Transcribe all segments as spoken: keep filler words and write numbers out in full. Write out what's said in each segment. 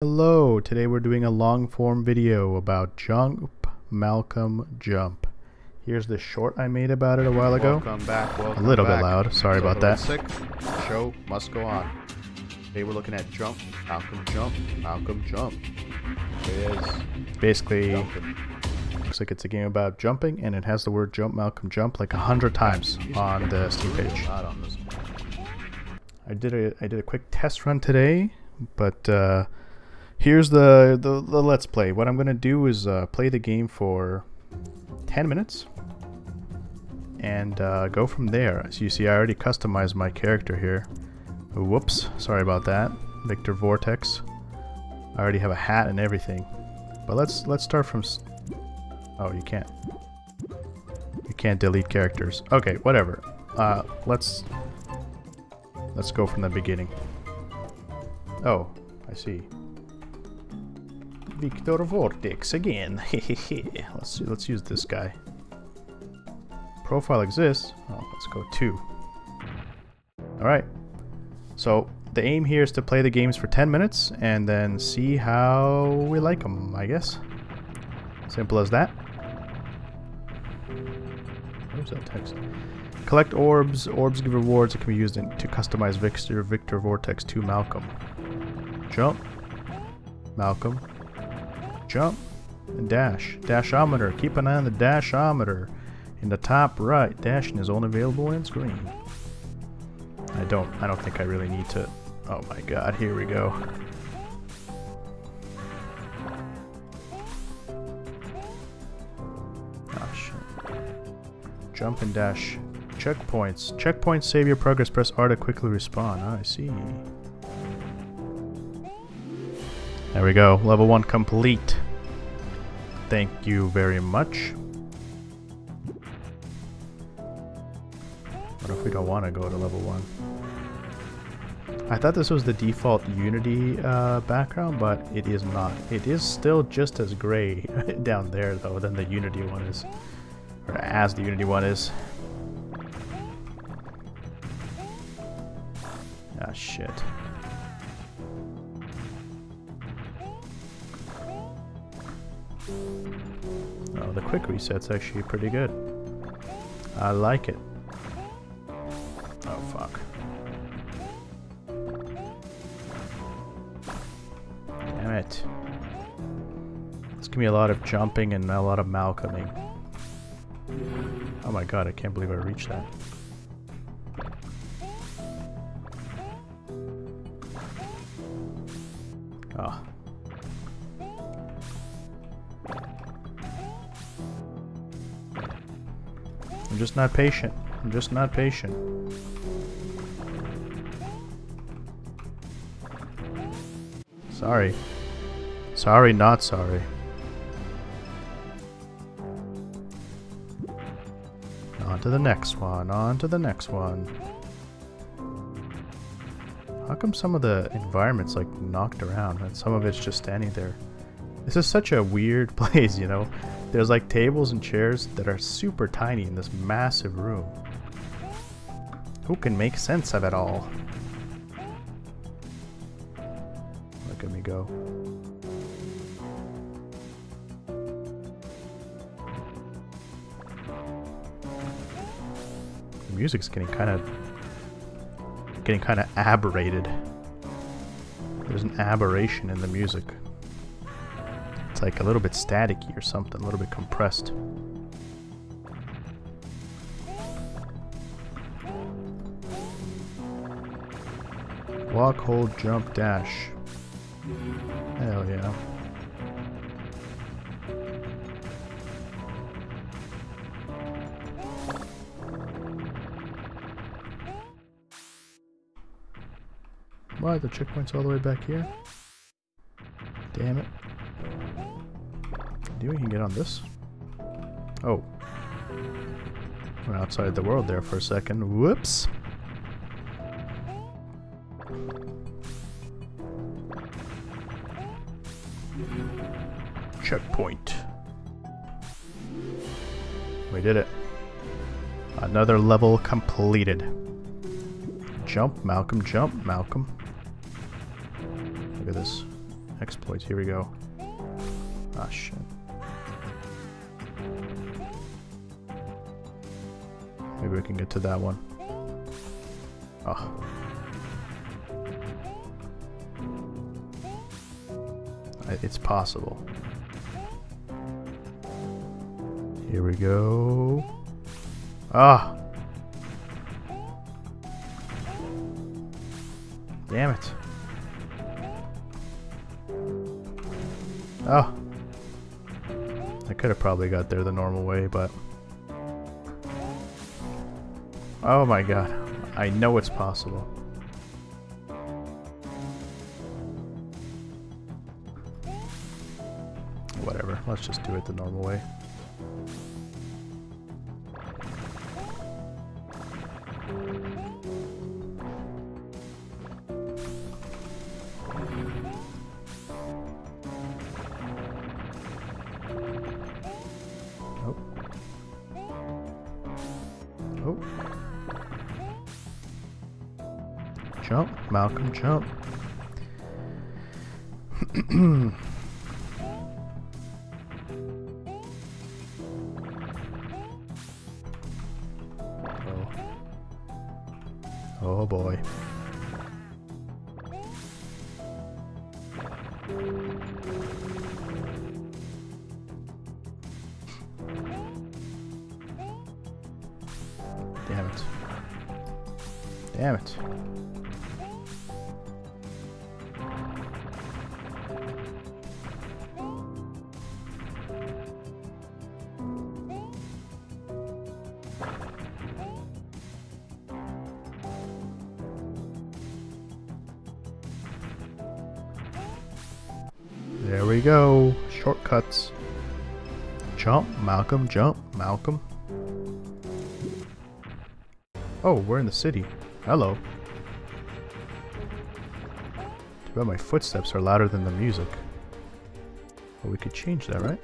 Hello, today we're doing a long form video about Jump Malcolm Jump. Here's the short I made about it a while ago. Welcome back, welcome a little back. bit loud, sorry about that. Sick. Show must go on. Today we're looking at Jump Malcolm Jump Malcolm Jump. It is basically jumping. Looks like it's a game about jumping, and it has the word Jump Malcolm Jump like a hundred times on the Steam page. I did a I did a quick test run today, but uh here's the, the, the let's play. What I'm going to do is uh, play the game for ten minutes and uh, go from there. As you see, I already customized my character here. Whoops, sorry about that. Victor Vortex. I already have a hat and everything. But let's let's start from... S oh, you can't. You can't delete characters. Okay, whatever. Uh, let's, let's go from the beginning. Oh, I see. Victor Vortex again. let's see, let's use this guy. Profile exists. Oh, let's go two. All right. So the aim here is to play the games for ten minutes and then see how we like them, I guess. Simple as that. Where's that text? Collect orbs. Orbs give rewards that can be used in, to customize Victor Victor Vortex to Malcolm. Jump. Malcolm. Jump and dash. Dashometer. Keep an eye on the dashometer in the top right. Dashing is only available when it's green. I don't. I don't think I really need to. Oh my God! Here we go. Oh shit! Jump and dash. Checkpoints. Checkpoints save your progress. Press R to quickly respawn. Ah, I see. There we go. Level one complete. Thank you very much. What if we don't want to go to level one? I thought this was the default Unity uh, background, but it is not. It is still just as gray down there, though, than the Unity one is. Or as the Unity one is. Ah, shit. Oh, the quick reset's actually pretty good. I like it. Oh, fuck. Damn it. It's gonna be a lot of jumping and a lot of Malcolming. Oh my God, I can't believe I reached that. Oh. I'm just not patient. I'm just not patient. Sorry. Sorry, not sorry. On to the next one. On to the next one. How come some of the environment's like knocked around and some of it's just standing there? This is such a weird place, you know? There's like tables and chairs that are super tiny in this massive room. Who can make sense of it all? Look at me go. The music's getting kind of... getting kind of aberrated. There's an aberration in the music. It's like a little bit staticky or something, a little bit compressed. Walk, hold, jump, dash. Hell yeah. Why, the checkpoint's all the way back here? Damn it. Maybe we can get on this. Oh. We're outside the world there for a second. Whoops. Checkpoint. We did it. Another level completed. Jump, Malcolm, jump, Malcolm. Look at this. exploits. Here we go. Ah, shit. Maybe we can get to that one. Oh. It's possible. Here we go. Ah! Damn it. Oh. I could have probably got there the normal way, but... Oh my god. I know it's possible. Whatever. Let's just do it the normal way. Jump, Malcolm, jump. Oh. Oh boy. Damn it. Damn it. There we go. Shortcuts. Jump, Malcolm, jump, Malcolm. Oh, we're in the city. Hello. Too bad my footsteps are louder than the music. But we could change that, right?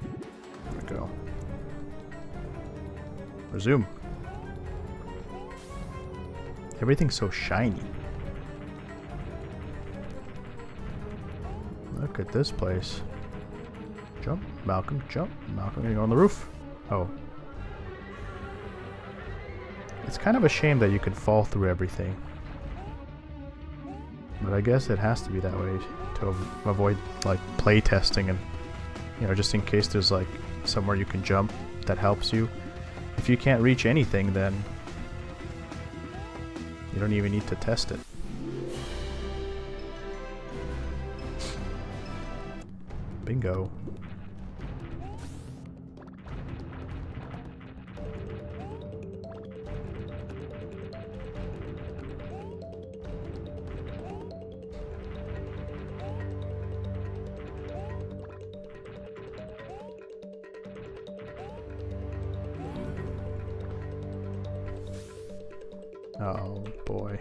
There we go. Resume. Everything's so shiny. Look at this place. Jump, Malcolm, jump, Malcolm. You're on the roof. Oh. It's kind of a shame that you could fall through everything. But I guess it has to be that way to avoid, like, play testing and, you know, just in case there's, like, somewhere you can jump that helps you. If you can't reach anything, then you don't even need to test it. Bingo. Oh boy.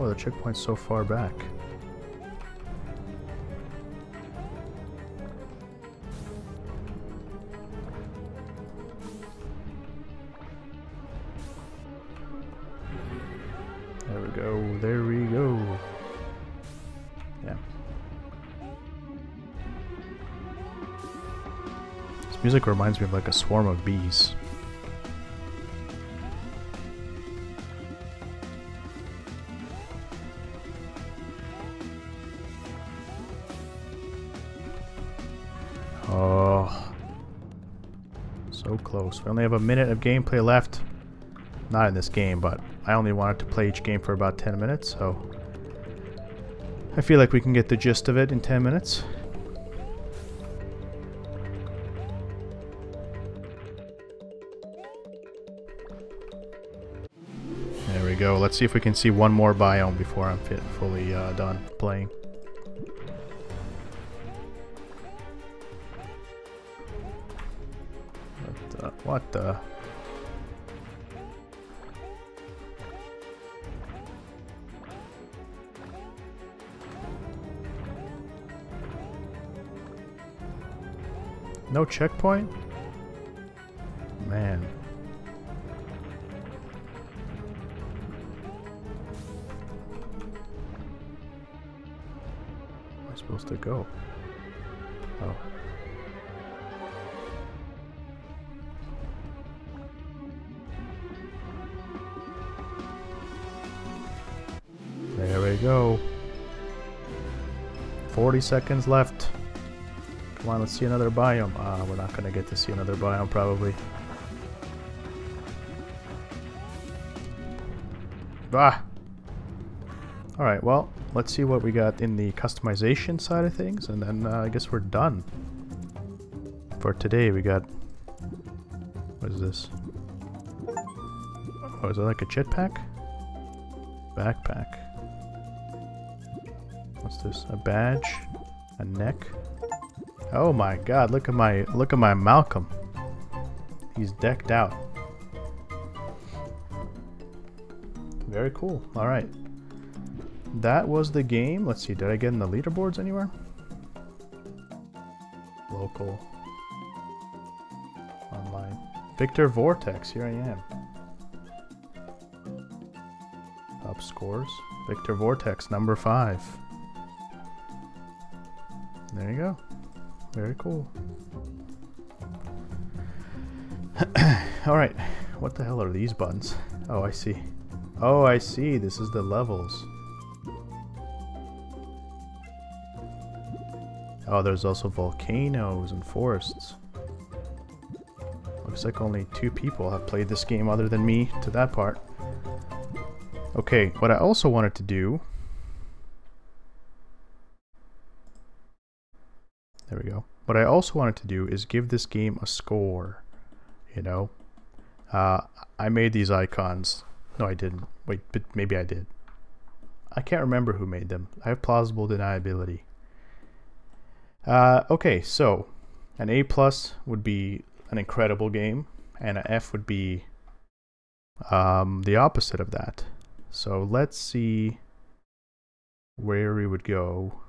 Oh, the checkpoint's so far back. There we go, there we go. Yeah. This music reminds me of like a swarm of bees. Oh, so close. We only have a minute of gameplay left. Not in this game, but I only wanted to play each game for about ten minutes, so I feel like we can get the gist of it in ten minutes. There we go. Let's see if we can see one more biome before I'm fit, fully uh, done playing. What the? No checkpoint? Man. Where am I supposed to go? Oh. There we go. forty seconds left. Come on, let's see another biome. Ah, uh, we're not gonna get to see another biome probably. Ah! Alright, well, let's see what we got in the customization side of things, and then uh, I guess we're done. For today, we got... What is this? Oh, is that like a jetpack? Backpack. What's this? A badge? A neck? Oh my god, look at my look at my Malcolm. He's decked out. Very cool. Alright. That was the game. Let's see, did I get in the leaderboards anywhere? Local. Online. Victor Vortex, here I am. Top scores. Victor Vortex, number five. There you go. Very cool. Alright, what the hell are these buttons? Oh, I see. Oh, I see. This is the levels. Oh, there's also volcanoes and forests. Looks like only two people have played this game other than me to that part. Okay, what I also wanted to do... There we go. What I also wanted to do is give this game a score, you know? Uh, I made these icons. No, I didn't. Wait, but maybe I did. I can't remember who made them. I have plausible deniability. Uh, okay, so an A plus would be an incredible game, and an F would be um, the opposite of that. So let's see where we would go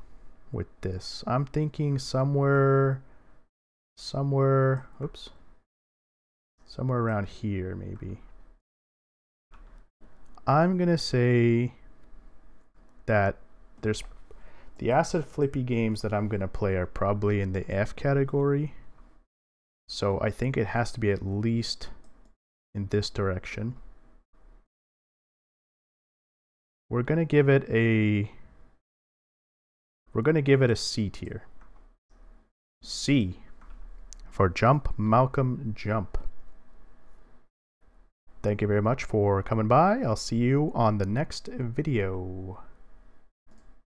with this. I'm thinking somewhere, somewhere, oops, somewhere around here maybe. I'm gonna say that there's the acid flippy games that I'm gonna play are probably in the F category. So I think it has to be at least in this direction. We're gonna give it a We're going to give it a C tier. C for Jump Malcolm Jump. Thank you very much for coming by. I'll see you on the next video.